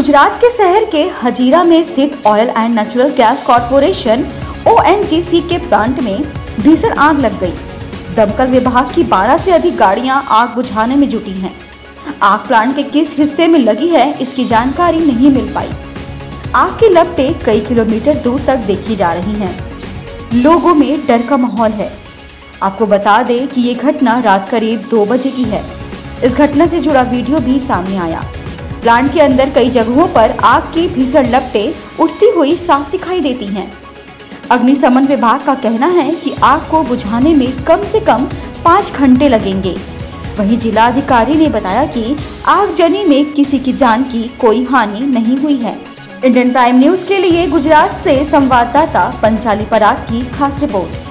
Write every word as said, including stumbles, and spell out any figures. गुजरात के शहर के हजीरा में स्थित oil and natural gas corporation O N G C के प्लांट में भीषण आग लग गई। दमकल विभाग की बारह से अधिक गाड़ियां आग बुझाने में जुटी हैं। आग प्लांट के किस हिस्से में लगी है इसकी जानकारी नहीं मिल पाई। आग की लपटें कई किलोमीटर दूर तक देखी जा रही हैं। लोगों में डर का माहौल है। आपको बता दें कि ये घटना रात करीब दो बजे की है। इस घटना से जुड़ा वीडियो भी सामने आया। प्लांट के अंदर कई जगहों पर आग की भीषण लपटें उठती हुई साफ दिखाई देती हैं। अग्निशमन विभाग का कहना है कि आग को बुझाने में कम से कम पाँच घंटे लगेंगे। वहीं जिलाधिकारी ने बताया कि आगजनी में किसी की जान की कोई हानि नहीं हुई है। इंडियन प्राइम न्यूज के लिए गुजरात से संवाददाता पंचाली पराग की खास रिपोर्ट।